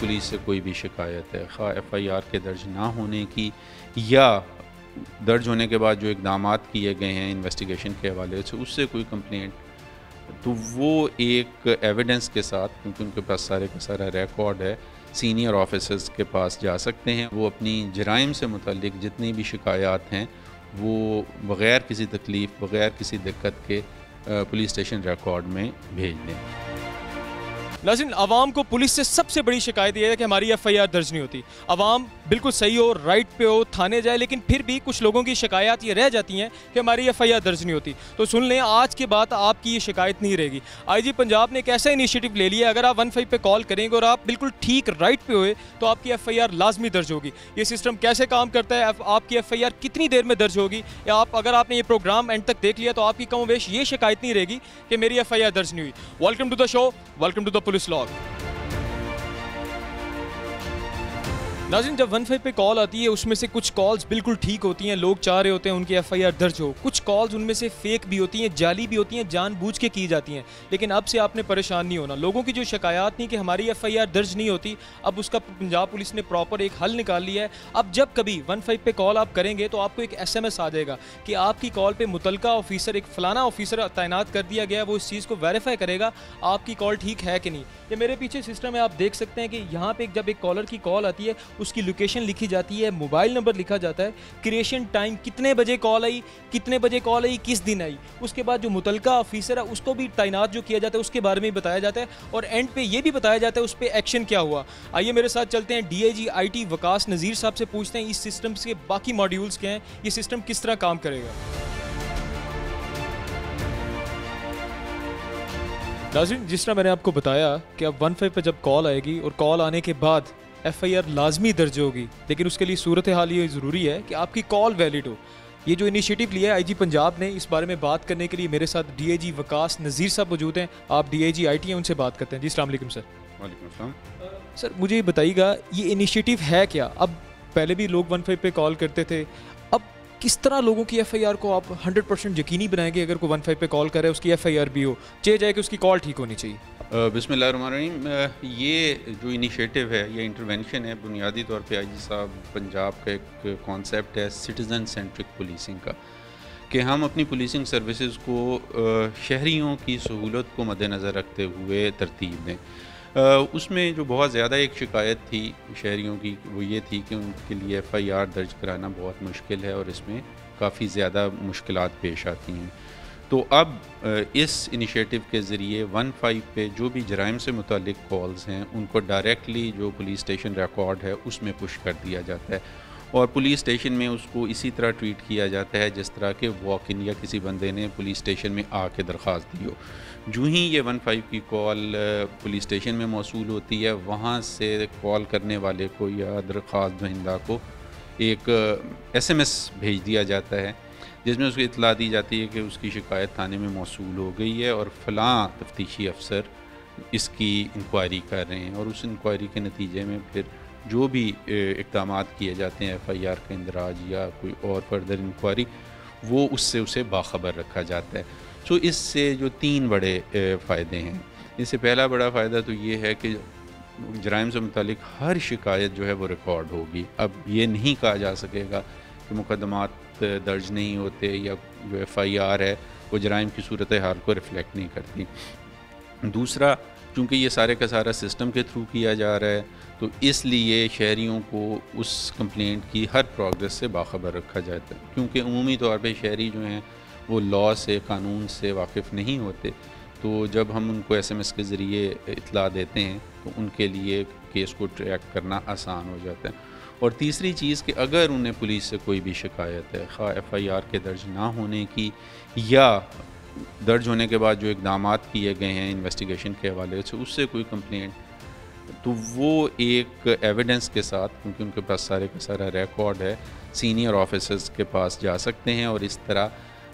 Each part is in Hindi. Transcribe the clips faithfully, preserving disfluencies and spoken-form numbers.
पुलिस से कोई भी शिकायत है, खा एफ आई आर के दर्ज ना होने की या दर्ज होने के बाद जो इकदाम किए गए हैं इन्वेस्टिगेशन के हवाले से उससे कोई कंप्लेंट, तो वो एक एविडेंस के साथ, क्योंकि उनके पास सारे का सारा रिकॉर्ड है, सीनियर ऑफिसर्स के पास जा सकते हैं। वो अपनी जराइम से मुतल्लिक जितनी भी शिकायत हैं वो बग़ैर किसी तकलीफ़, बग़ैर किसी दिक्कत के पुलिस स्टेशन रिकॉर्ड में भेज दें। नाज़रीन, आवाम को पुलिस से सबसे बड़ी शिकायत यह है कि हमारी एफ आई आर दर्ज नहीं होती। आवाम बिल्कुल सही हो, राइट पे हो, थाने जाए, लेकिन फिर भी कुछ लोगों की शिकायत ये रह जाती हैं कि हमारी एफ आई आर दर्ज नहीं होती। तो सुन लें, आज के बाद आपकी ये शिकायत नहीं रहेगी। आई जी पंजाब ने एक ऐसा इनिशिएटिव ले लिया, अगर आप वन फाइव पर कॉल करेंगे और आप बिल्कुल ठीक राइट पे हुए तो आपकी एफ आई आर लाजमी दर्ज होगी। ये सिस्टम कैसे काम करता है, आपकी एफ आई आर कितनी देर में दर्ज होगी, या आप अगर आपने ये प्रोग्राम एंड तक देख लिया तो आपकी कमोवेश ये शिकायत नहीं रहेगी कि मेरी एफ आई आर दर्ज नहीं हुई। Welcome to the show, welcome to the police log. नाज़रीन, जब वन फाइव पे कॉल आती है उसमें से कुछ कॉल्स बिल्कुल ठीक होती हैं, लोग चाह रहे होते हैं उनकी एफआईआर दर्ज हो, कुछ कॉल्स उनमें से फेक भी होती हैं, जाली भी होती हैं, जानबूझ के की जाती हैं। लेकिन अब से आपने परेशान नहीं होना। लोगों की जो शिकायत नहीं कि हमारी एफआईआर दर्ज नहीं होती, अब उसका पंजाब पुलिस ने प्रॉपर एक हल निकाल लिया है। अब जब कभी वन फाइव पे कॉल आप करेंगे तो आपको एक एस एम एस आ जाएगा कि आपकी कॉल पर मुतलका ऑफिसर, एक फ़लाना ऑफिसर तैनात कर दिया गया है, वो इस चीज़ को वेरीफाई करेगा आपकी कॉल ठीक है कि नहीं। ये मेरे पीछे सिस्टम है, आप देख सकते हैं कि यहाँ पर जब एक कॉलर की कॉल आती है उसकी लोकेशन लिखी जाती है, मोबाइल नंबर लिखा जाता है, क्रिएशन टाइम कितने बजे कॉल आई, कितने बजे कॉल आई, किस दिन आई, उसके बाद जो मुतलका ऑफिसर है उसको भी तैनात जो किया जाता है उसके बारे में बताया जाता है, और एंड पे ये भी बताया जाता है उस पर एक्शन क्या हुआ। आइए मेरे साथ चलते हैं डीआईजी आईटी वकास नज़ीर साहब से पूछते हैं इस सिस्टम के बाकी मॉड्यूल्स क्या हैं, ये सिस्टम किस तरह काम करेगा। नाज़रीन, जिस तरह मैंने आपको बताया कि अब वन फाइव पर जब कॉल आएगी और कॉल आने के बाद एफ़ आई आर लाजमी दर्ज होगी, लेकिन उसके लिए सूरत हाल ये ज़रूरी है कि आपकी कॉल वैलिड हो। ये जो इनिशिएटिव लिया है आई जी पंजाब ने, इस बारे में बात करने के लिए मेरे साथ डी आई जी वकास नज़ीर साहब मौजूद हैं। आप D I ji I T हैं, उनसे बात करते हैं जी। अस्सलाम वालेकुम सर। वालेकुम अस्सलाम सर, मुझे ये बताइएगा ये इनिशिएटिव है क्या? अब पहले भी लोग वन फाइव पे कॉल करते थे, अब किस तरह लोगों की एफ़ आई आर को आप हंड्रेड परसेंट यकीनी बनाएंगे अगर कोई वन फाइव पे कॉल करे उसकी एफ़ आई आर भी हो, चाहिए जाए कि उसकी कॉल ठीक होनी चाहिए। बिस्मिल्लाह रहमान रहीम, ये जो इनिशिएटिव है, ये इंटरवेंशन है, बुनियादी तौर पे आईजी साहब पंजाब का एक कॉन्सेप्ट है सिटीज़न सेंट्रिक पुलिसिंग का, कि हम अपनी पुलिसिंग सर्विसेज को शहरियों की सहूलत को मद्देनज़र रखते हुए तरतीब दें। उसमें जो बहुत ज़्यादा एक शिकायत थी शहरियों की वो ये थी कि उनके लिए एफ़ आई आर दर्ज कराना बहुत मुश्किल है और इसमें काफ़ी ज़्यादा मुश्किलात पेश आती हैं। तो अब इस इनिशिएटिव के ज़रिए वन फाइव पे जो भी जराइम से मुतल्लिक कॉल्स हैं उनको डायरेक्टली जो पुलिस स्टेशन रिकॉर्ड है उसमें पुश कर दिया जाता है, और पुलिस स्टेशन में उसको इसी तरह ट्रीट किया जाता है जिस तरह के वॉक इन या किसी बंदे ने पुलिस स्टेशन में आके दरख्वास्त दी हो। जूँ ही ये वन फाइव की कॉल पुलिस स्टेशन में मौसूल होती है, वहाँ से कॉल करने वाले को या दरख्वास्त दहिंदा को एक एस एम एस भेज दिया जाता है जिसमें उसकी इतला दी जाती है कि उसकी शिकायत थाने में मौसूल हो गई है और फ़लाँ तफ्तीशी अफसर इसकी इंक्वायरी कर रहे हैं, और उस इंक्वायरी के नतीजे में फिर जो भी इक़दाम किए जाते हैं एफ़ आई आर का इंदराज या कोई और फर्दर इंक्वायरी, वो उससे उसे बाखबर रखा जाता है। सो इससे जो तीन बड़े फ़ायदे हैं, इससे पहला बड़ा फ़ायदा तो ये है कि जराइम से मुतालिक हर शिकायत जो है वो रिकॉर्ड होगी। अब ये नहीं कहा जा सकेगा कि मुकदमात दर्ज नहीं होते या जो एफ़ आई आर है वो जराइम की सूरत हाल को रिफ्लेक्ट नहीं करती। दूसरा, चूँकि ये सारे का सारा सिस्टम के थ्रू किया जा रहा है तो इसलिए शहरियों को उस कंप्लेंट की हर प्रोग्रेस से बाखबर रखा जाता है, क्योंकि अमूमी तौर पे शहरी जो हैं वो लॉ से, कानून से वाकिफ़ नहीं होते। तो जब हम उनको एस एम एस के ज़रिए इतला देते हैं तो उनके लिए केस को ट्रैक करना आसान हो जाता है। और तीसरी चीज़ कि अगर उन्हें पुलिस से कोई भी शिकायत है, खा एफ़ आई आर के दर्ज ना होने की या दर्ज होने के बाद जो इकदाम किए गए हैं इन्वेस्टिगेशन के हवाले से उससे कोई कंप्लेंट, तो वो एक एविडेंस के साथ, क्योंकि उनके पास सारे का सारा रिकॉर्ड है, सीनियर ऑफिसर्स के पास जा सकते हैं, और इस तरह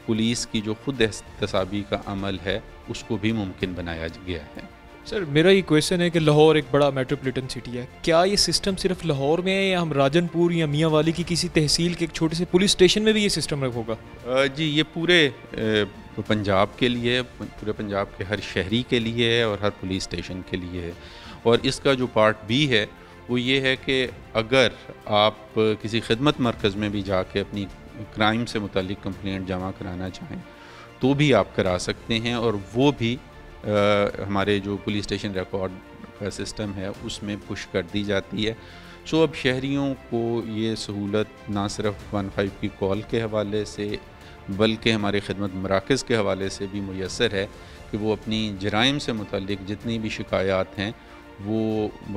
पुलिस की जो खुद एहतसाबी का अमल है उसको भी मुमकिन बनाया गया है। सर, मेरा ये क्वेश्चन है कि लाहौर एक बड़ा मेट्रोपॉलिटन सिटी है, क्या ये सिस्टम सिर्फ लाहौर में है या हम राजनपुर या मियाँ वाली की किसी तहसील के एक छोटे से पुलिस स्टेशन में भी ये सिस्टम रखोगा? जी, ये पूरे तो पंजाब के लिए, पूरे पंजाब के हर शहरी के लिए है और हर पुलिस स्टेशन के लिए है। और इसका जो पार्ट बी है वो ये है कि अगर आप किसी खिदमत मरकज़ में भी जाके अपनी क्राइम से मुतालिक कंप्लेंट जमा कराना चाहें तो भी आप करा सकते हैं, और वो भी आ, हमारे जो पुलिस स्टेशन रिकॉर्ड का सिस्टम है उसमें पुश कर दी जाती है। सो अब शहरियों को ये सहूलत ना सिर्फ वन फाइव की कॉल के हवाले से बल्कि हमारे खिदमत मराकज़ के हवाले से भी मुयसर है कि वो अपनी जराइम से मुतालिक जितनी भी शिकायात हैं वो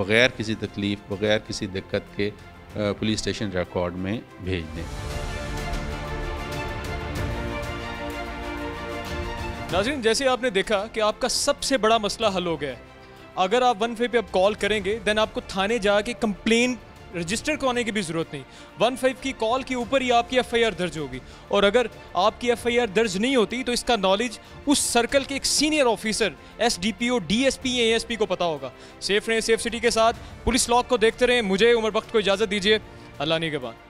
बग़ैर किसी तकलीफ़, बग़ैर किसी दिक्कत के पुलिस स्टेशन रिकॉर्ड में भेज दें। नाज़रीन, जैसे आपने देखा कि आपका सबसे बड़ा मसला हल हो गया है। अगर आप वन फाइव पे आप कॉल करेंगे दैन आपको थाने जाके कंप्लेन रजिस्टर करने की भी ज़रूरत नहीं, वन फाइव की कॉल के ऊपर ही आपकी एफआईआर दर्ज होगी। और अगर आपकी एफआईआर दर्ज नहीं होती तो इसका नॉलेज उस सर्कल के एक senior officer SDPO, DSP, ASP को पता होगा। सेफ रहें सेफ सिटी के साथ, पुलिस लॉग को देखते रहें। मुझे उमर बख्त को इजाज़त दीजिए। अल्लाह निगहबान।